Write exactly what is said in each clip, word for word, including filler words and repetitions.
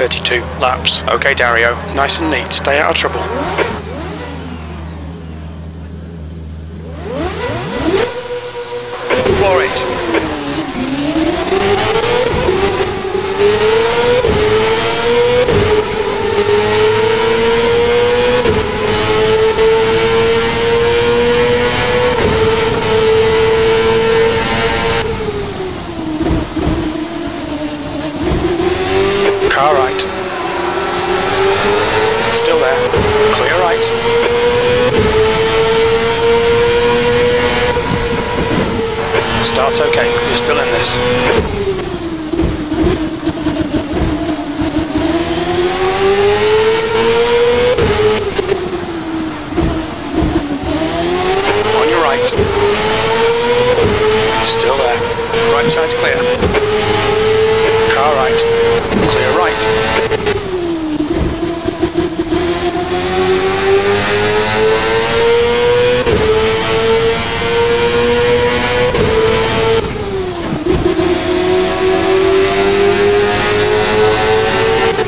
thirty-two laps. Okay, Dario, nice and neat. Stay out of trouble. For it. Car right. Still there. Clear right. Start okay. You're still in this. On your right. Still there. Right side's clear. Car right. Clear right.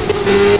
We'll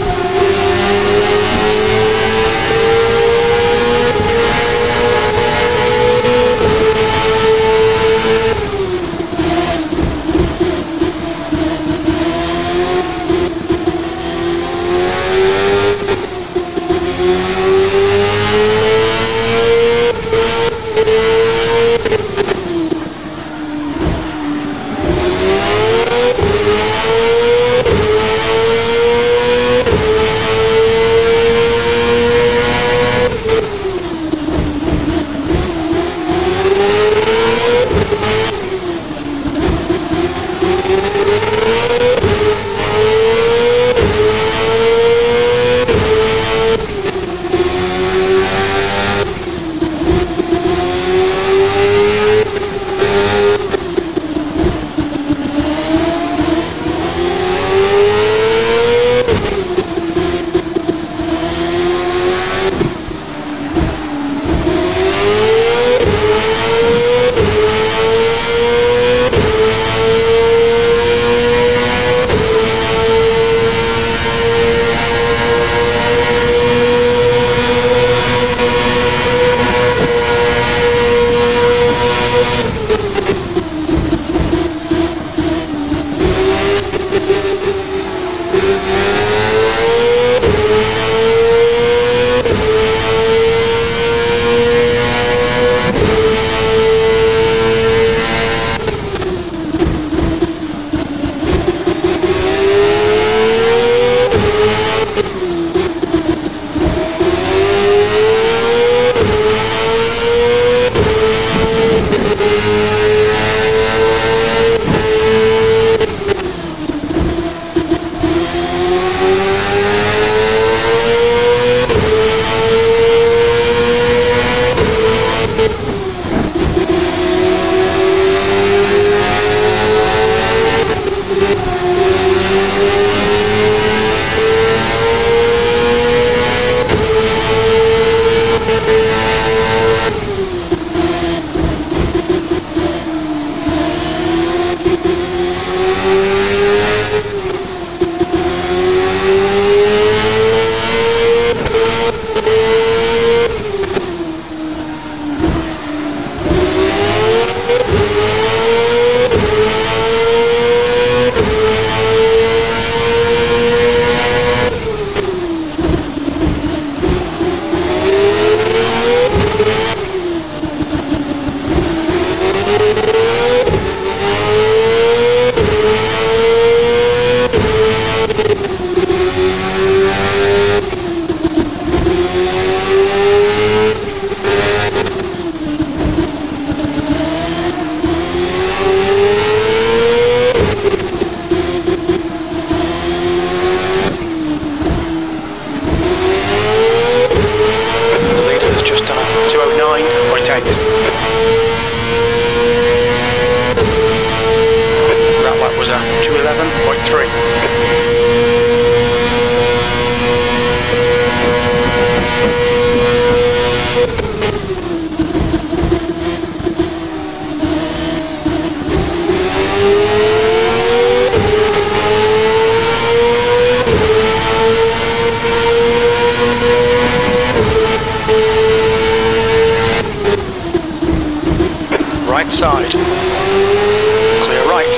right side. Clear right.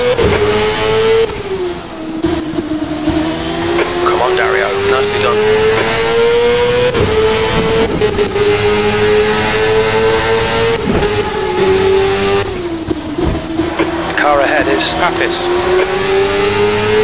Come on, Dario. Nicely done. The car ahead is Papis.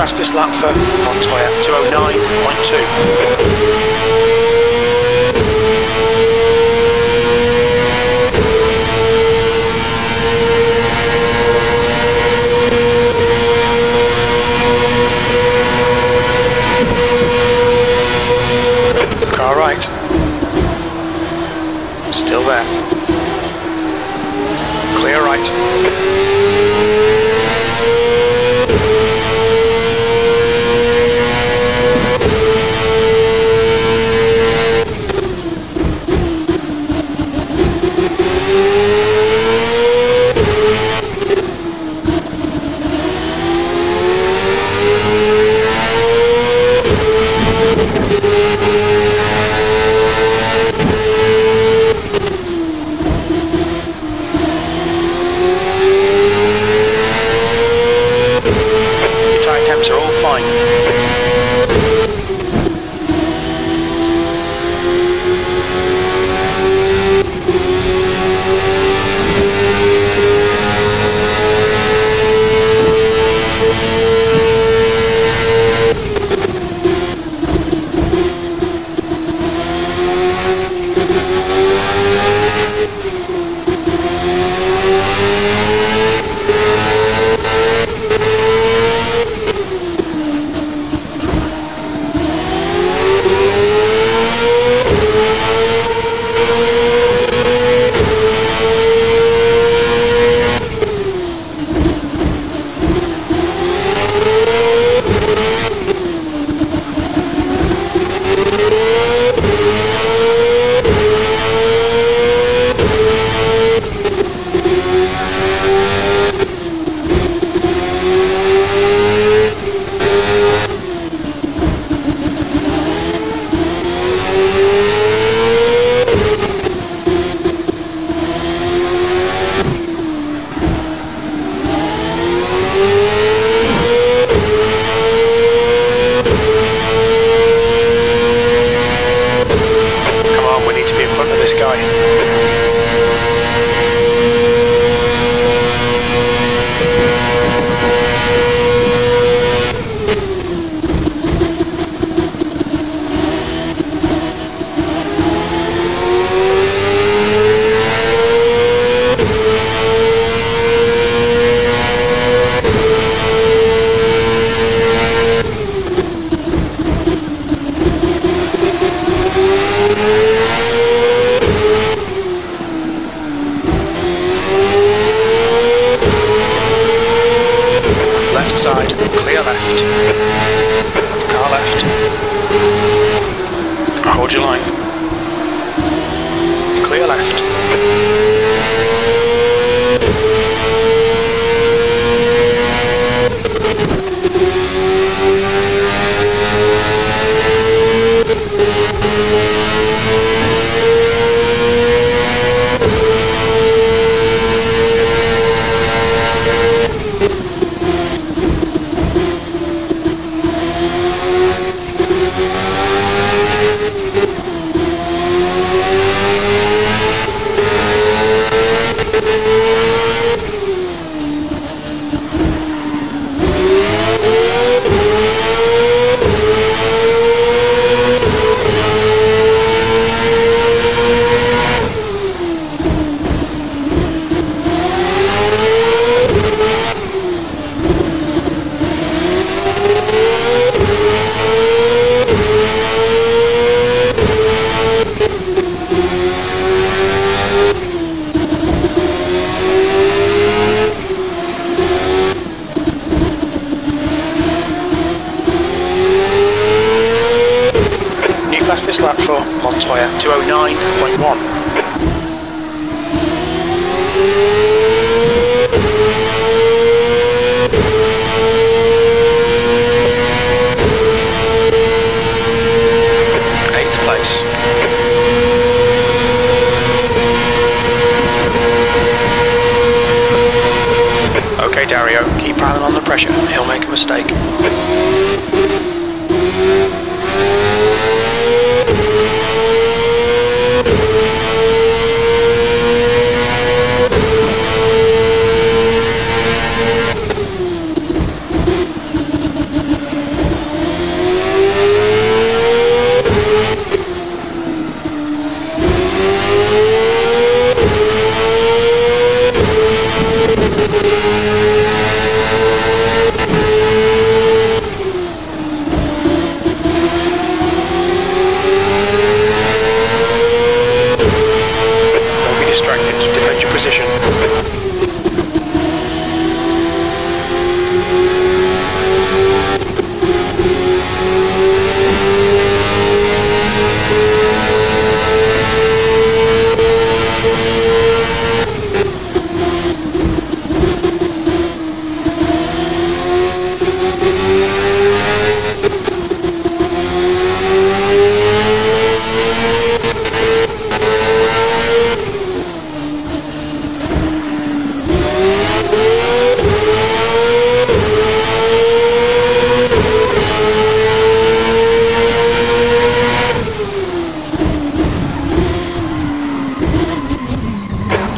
Fastest lap for Montoya, two oh nine point two. Car right. Still there. Clear right. this guy. Side, clear left, car left, hold your line, clear left, this lap for Montoya, two oh nine point one. eighth place. Okay Dario, keep piling on the pressure, he'll make a mistake.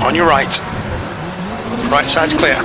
On your right. Right side's clear.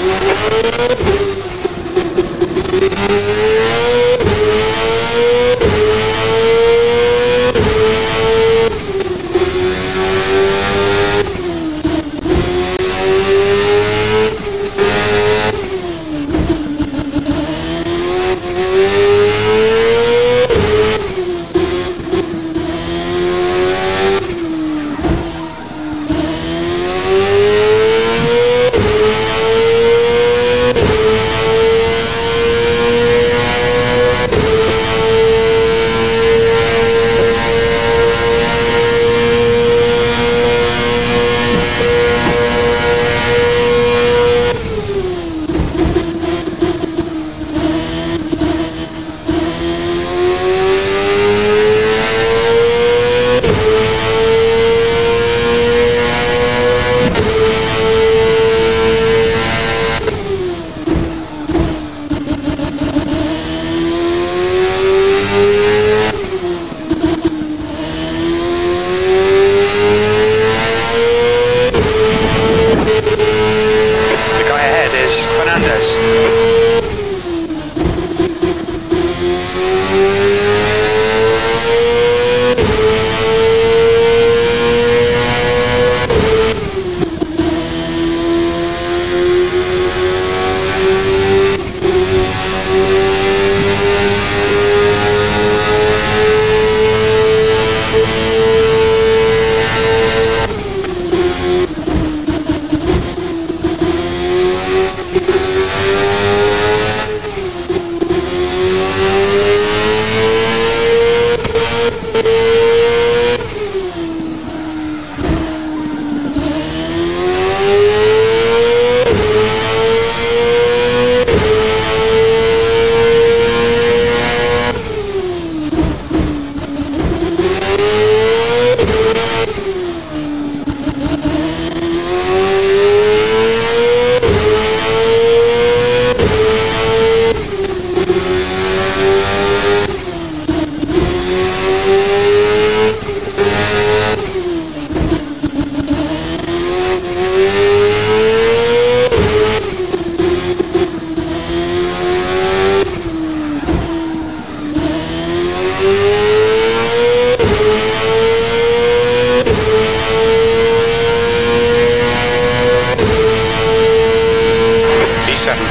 thirty-seven.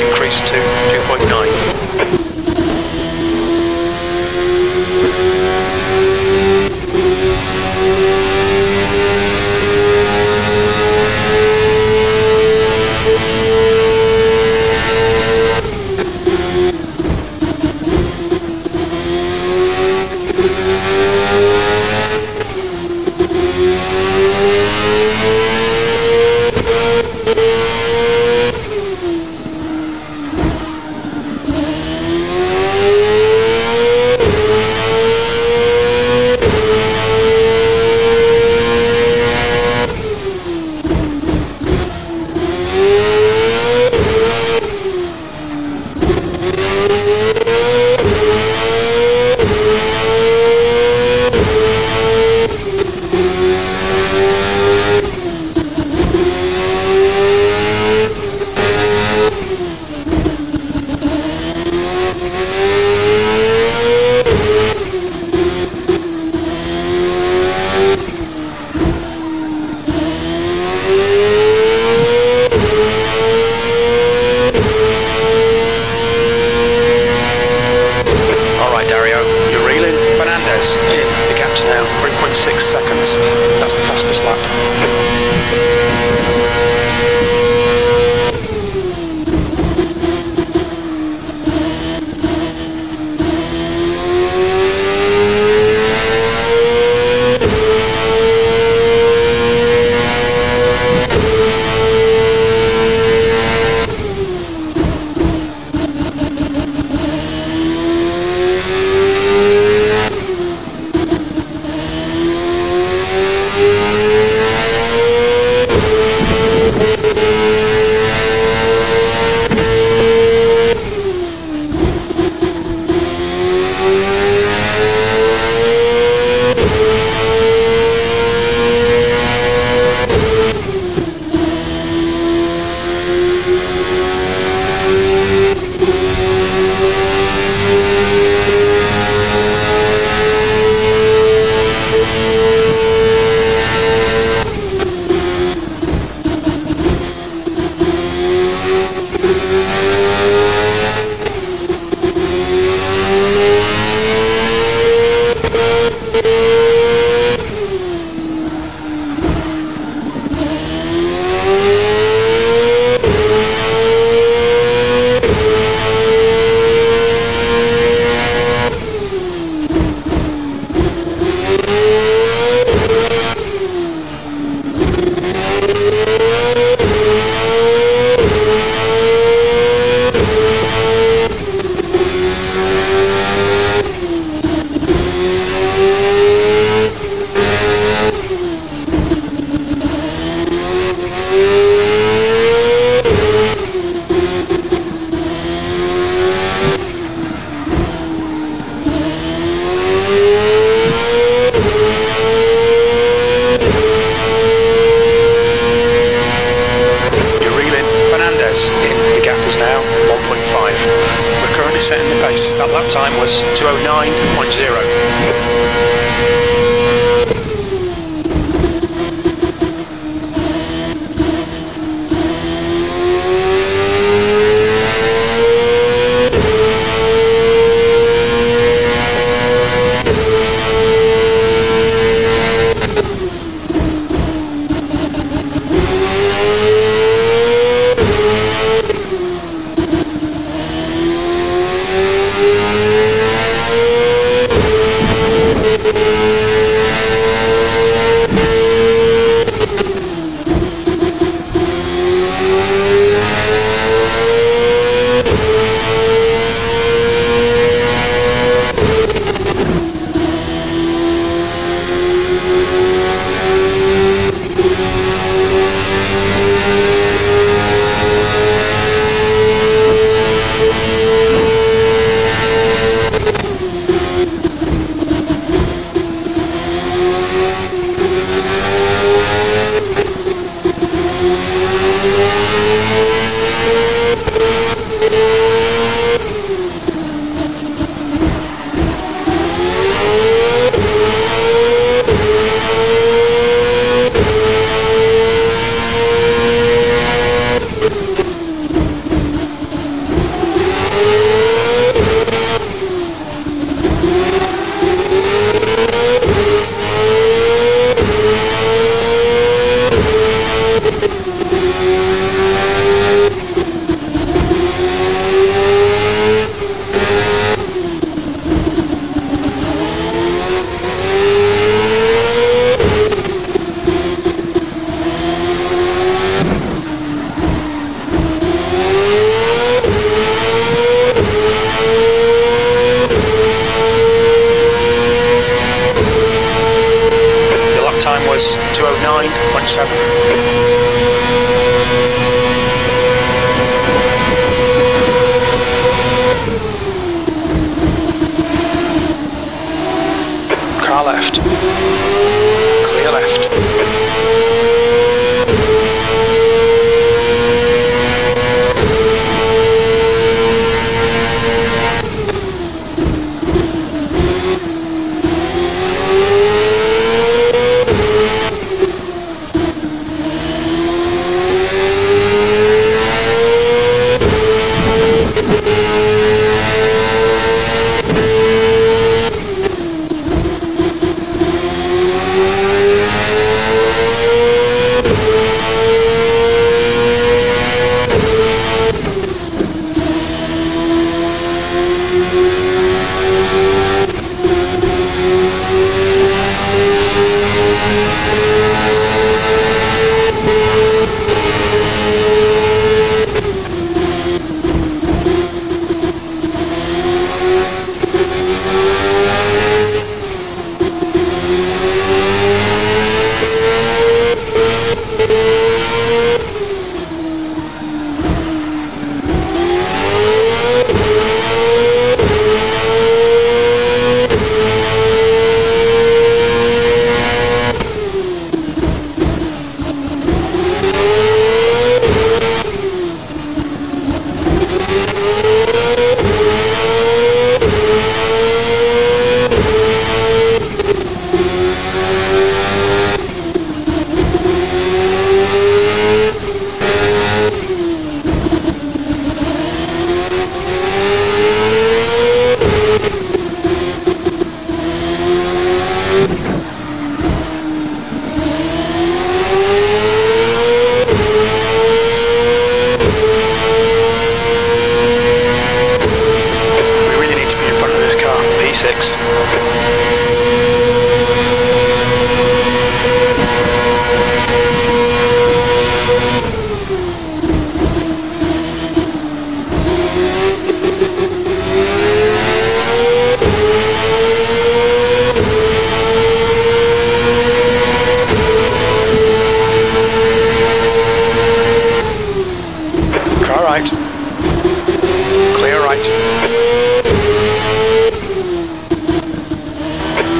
Increased to two point nine. Papis two oh nine one seven. Car left. Clear left.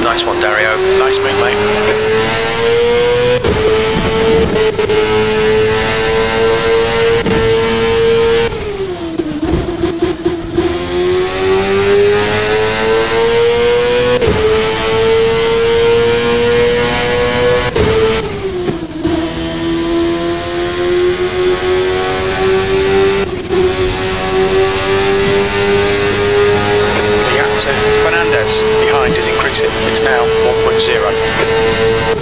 Nice one, Dario. Nice move, mate. The actor, Fernandez, behind is increasing. It's now one point zero.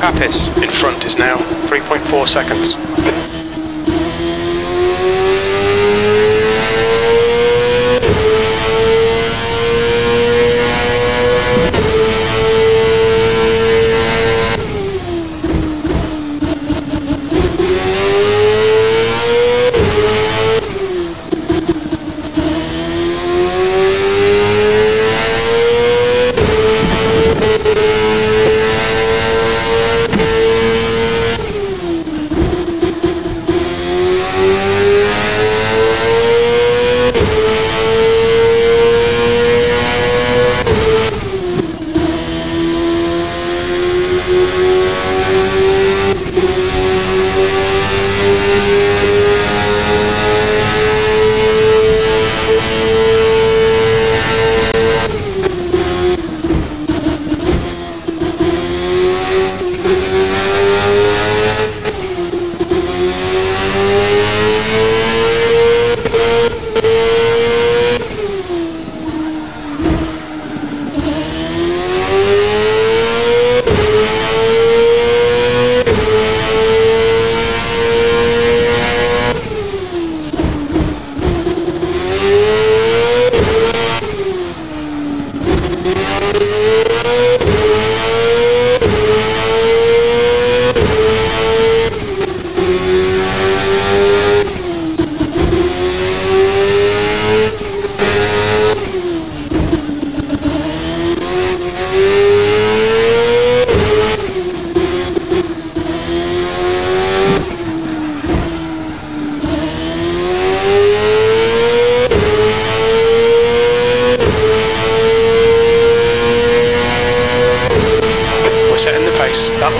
Papis in front is now three point four seconds.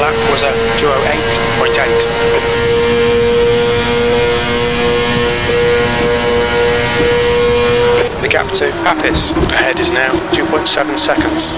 lap was a two oh eight point eight. The gap to Papis ahead is now two point seven seconds.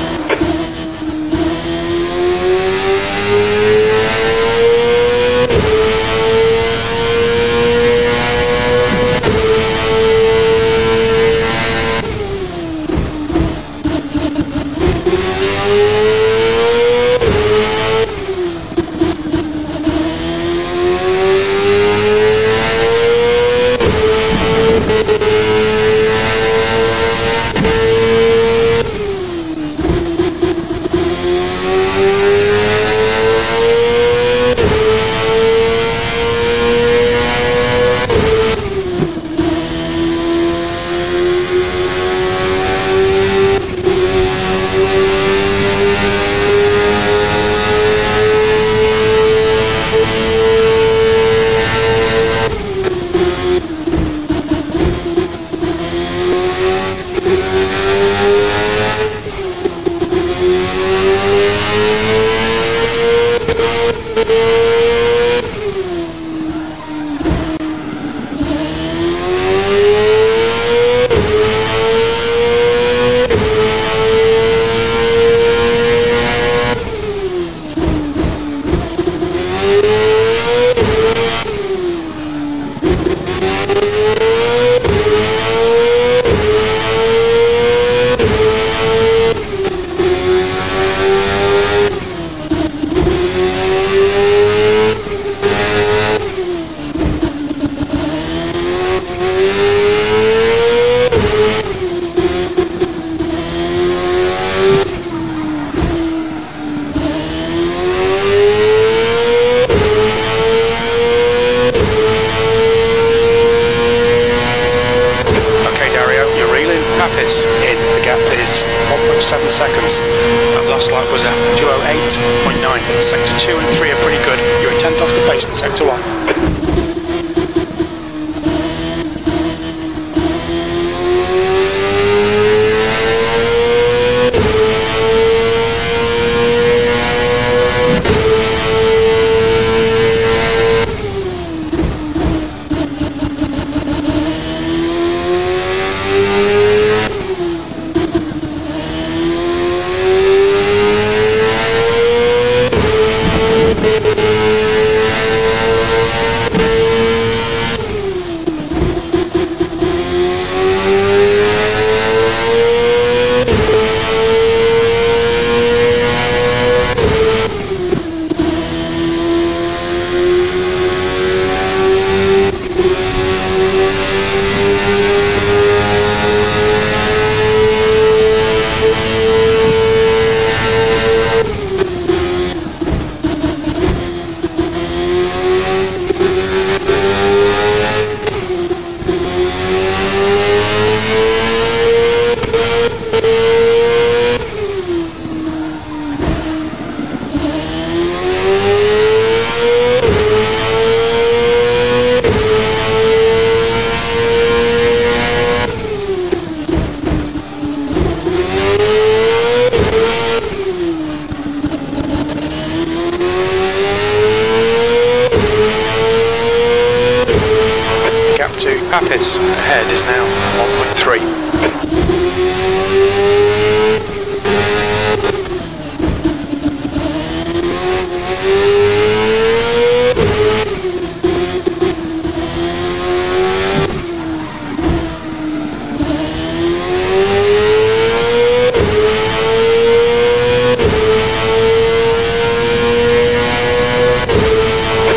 Papis ahead is now one point three.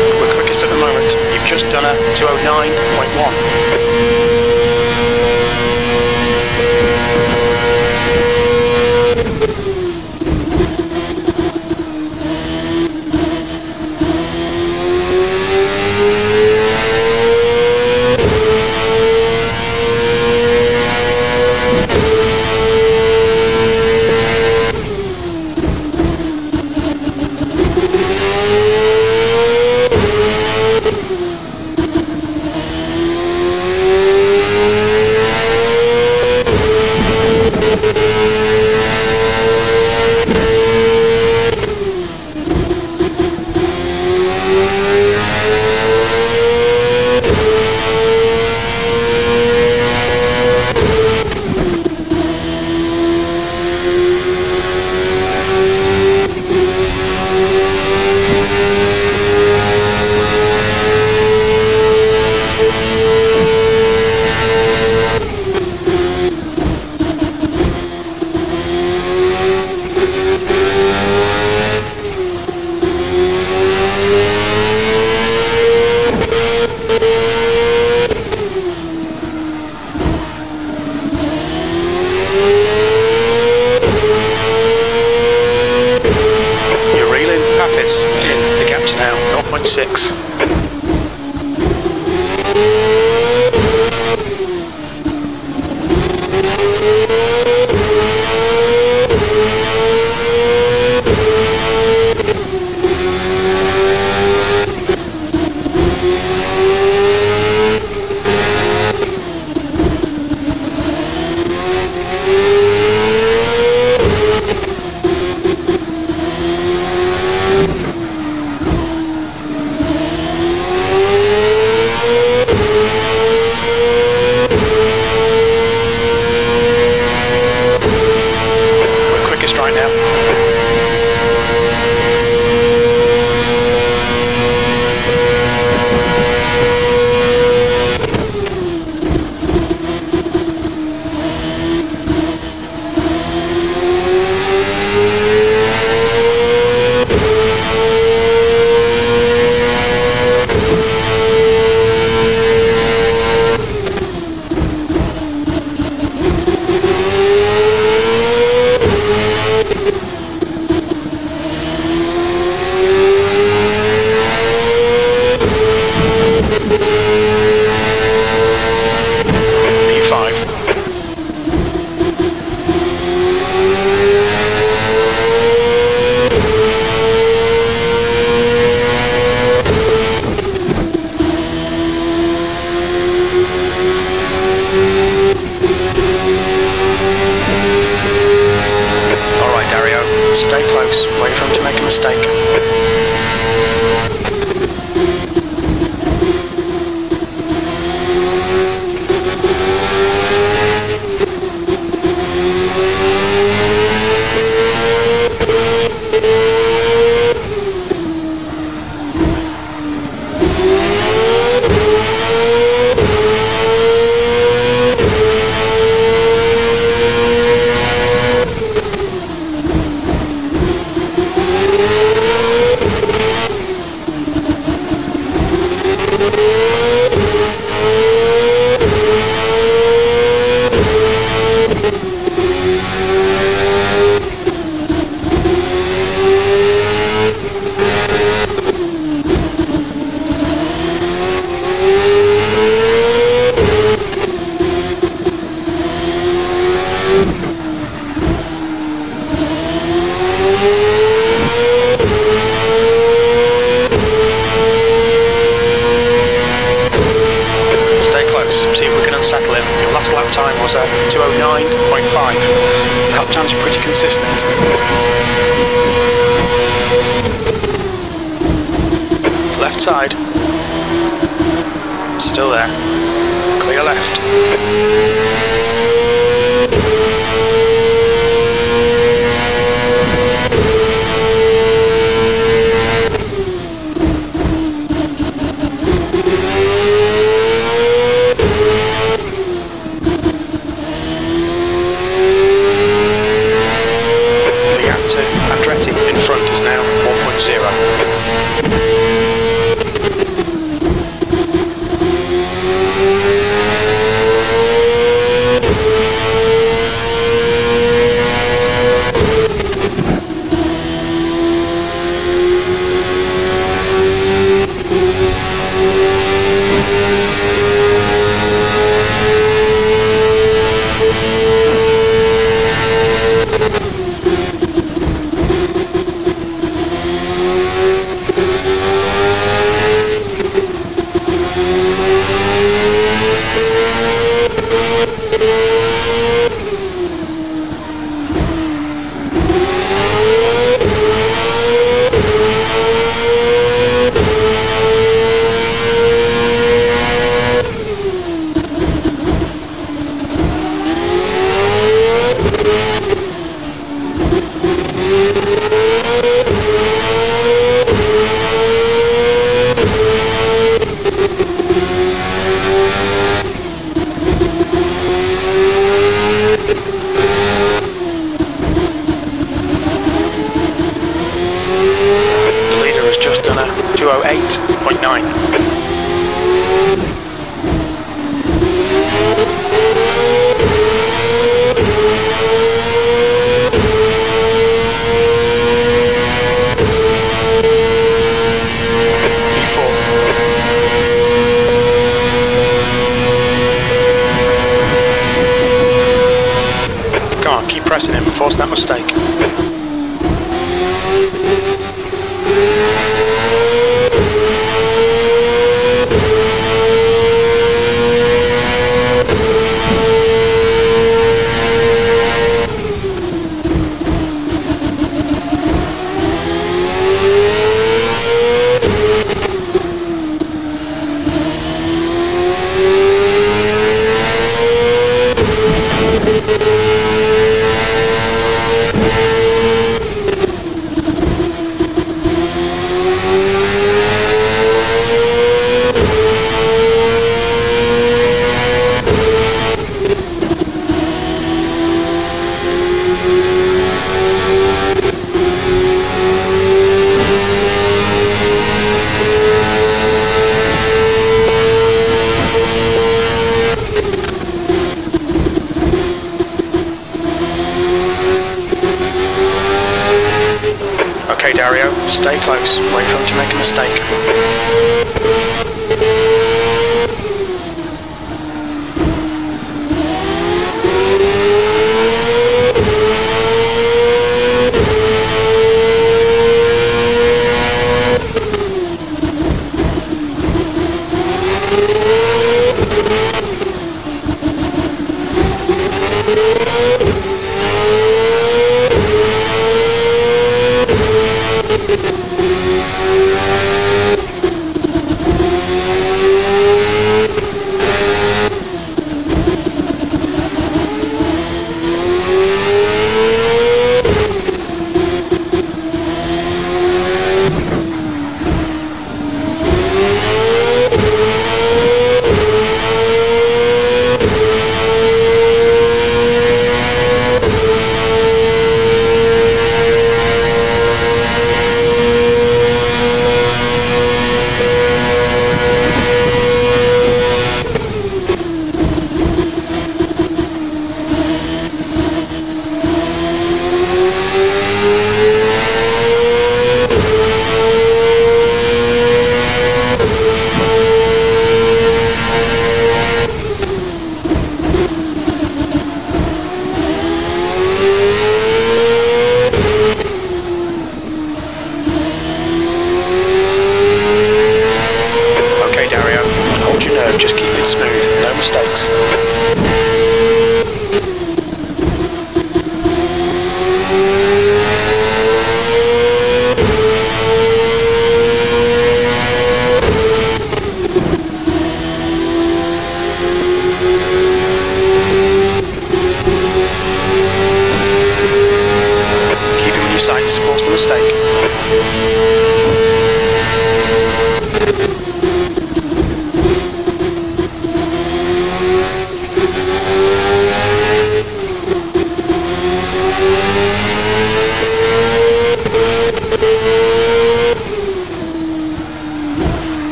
We're quickest at the moment. You've just done a two oh nine point one. one point six. racing him and forced that mistake. Dario, stay close, wait for him to make a mistake.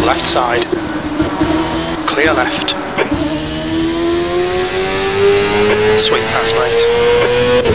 Left side, clear left. Sweet pass, mate.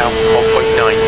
now, one point nine.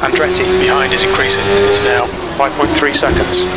Andretti behind is increasing, it's now five point three seconds.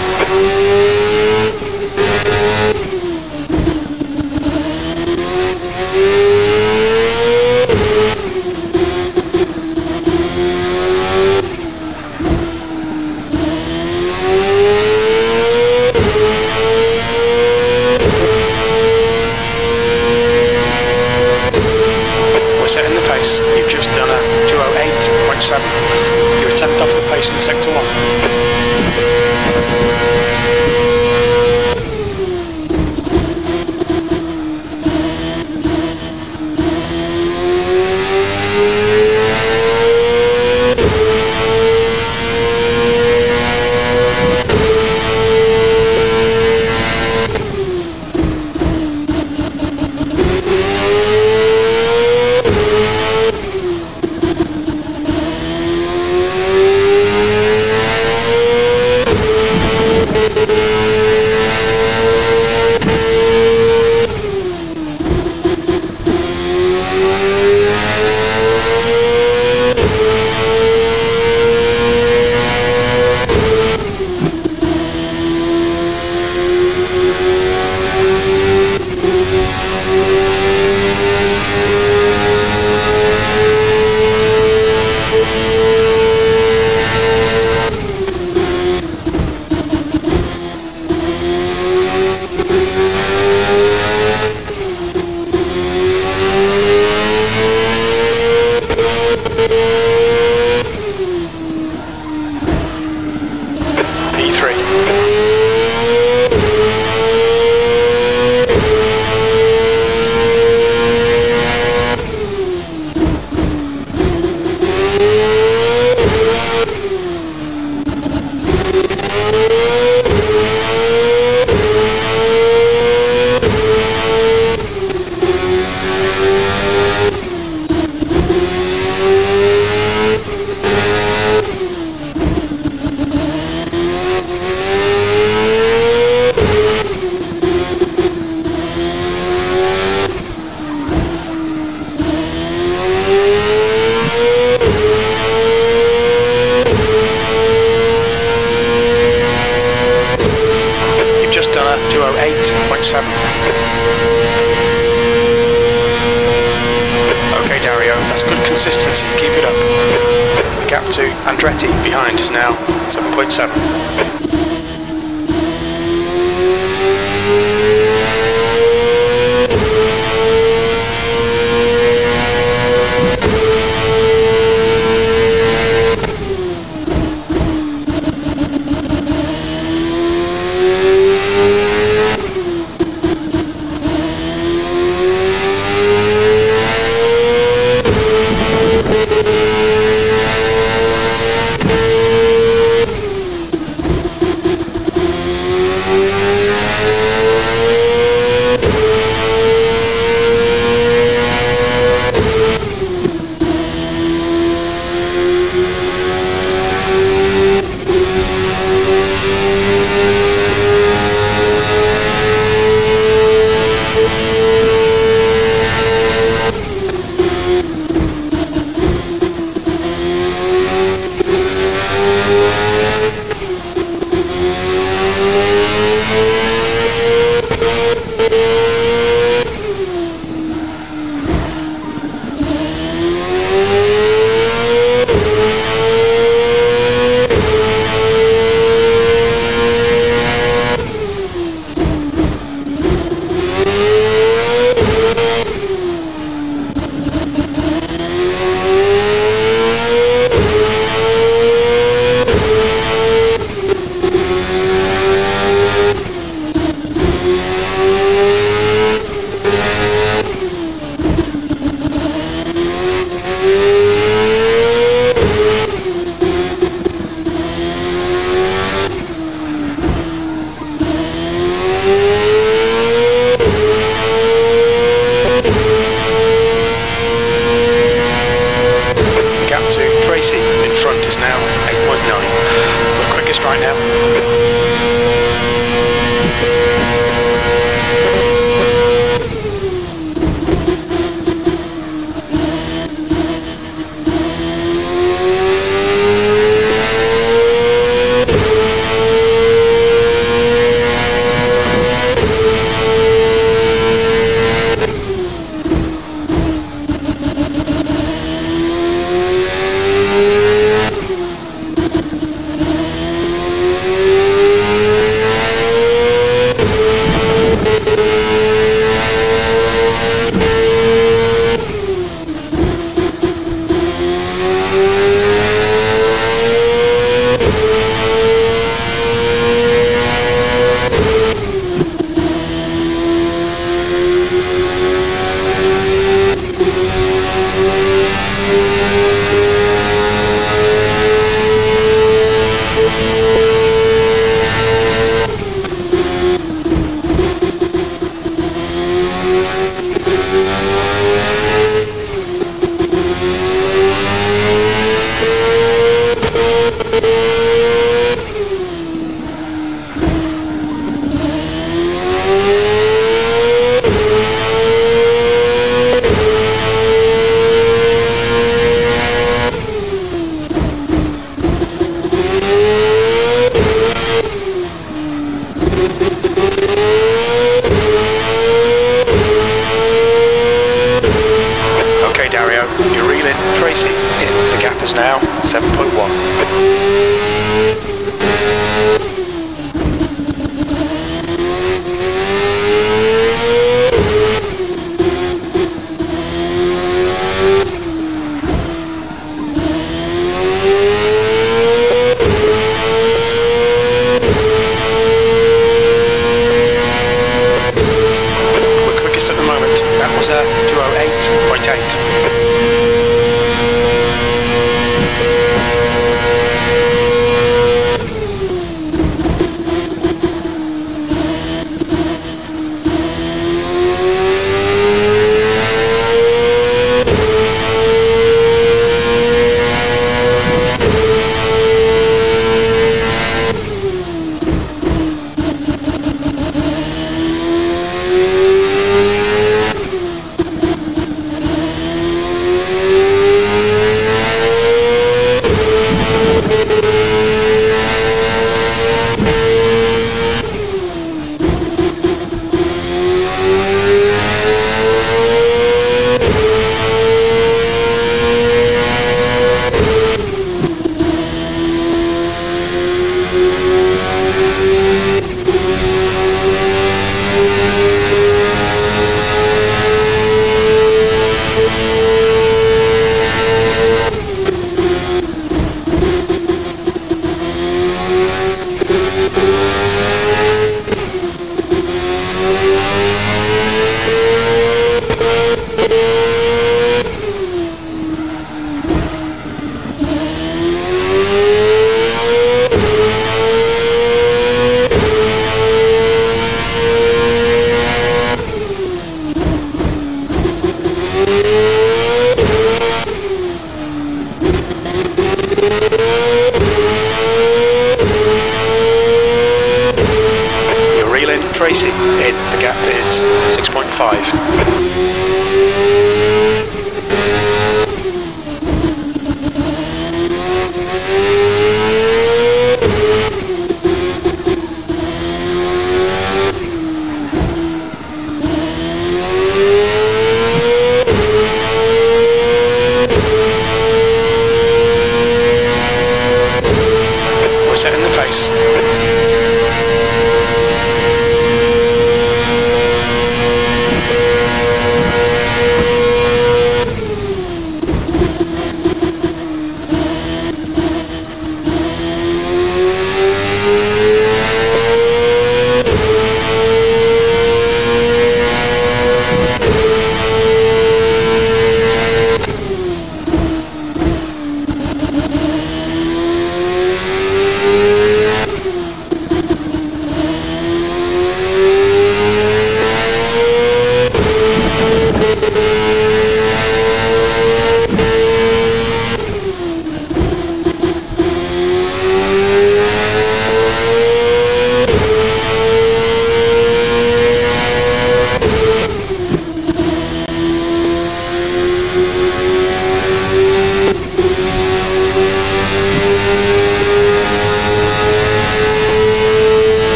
racing in, the gap is six point five.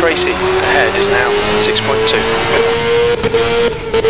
Tracy ahead is now six point two.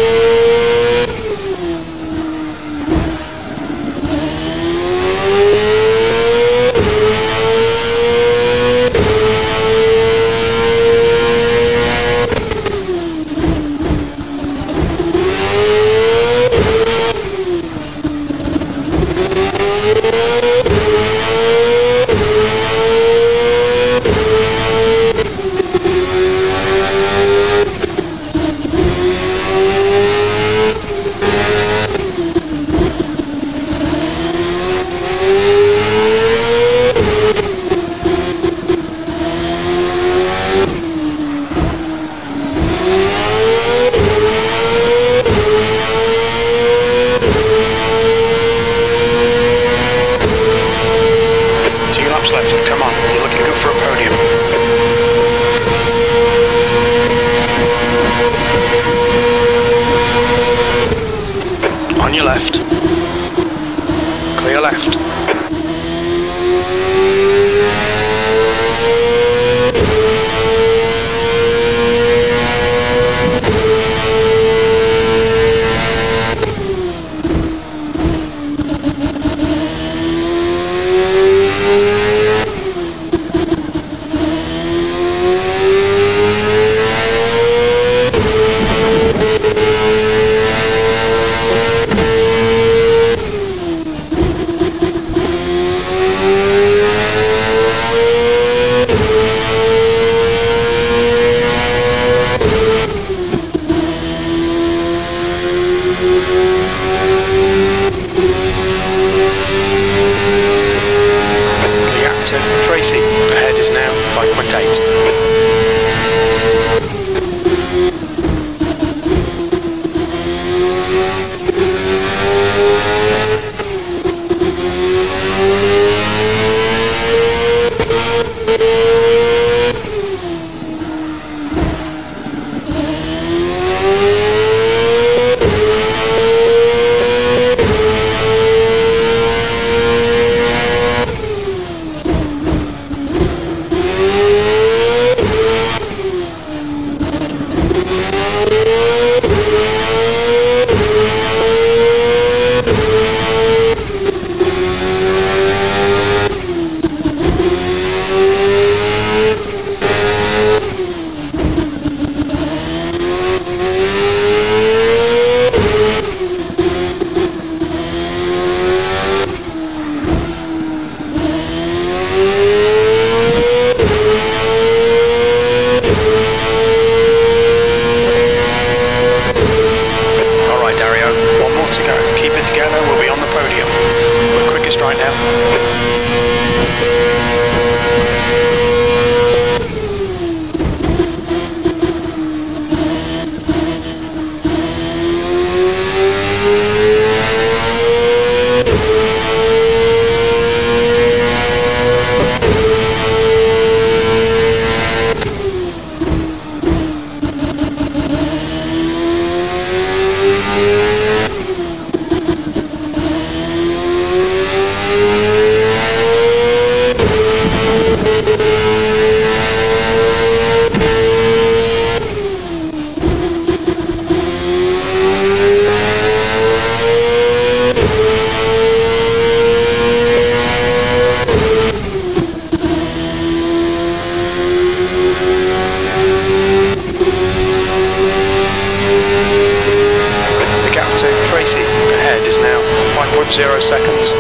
scored zero seconds.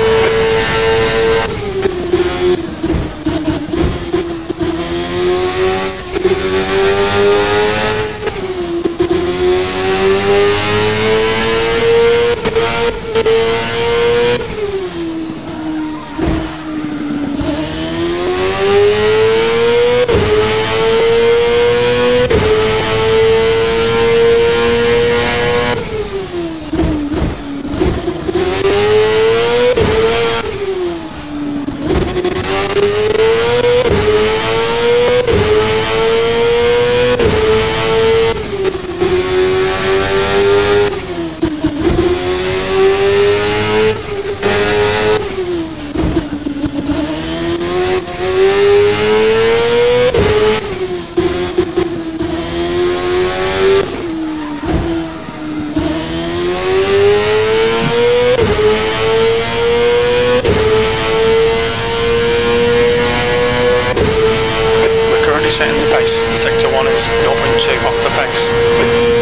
Setting the pace, sector one is zero point two off the pace.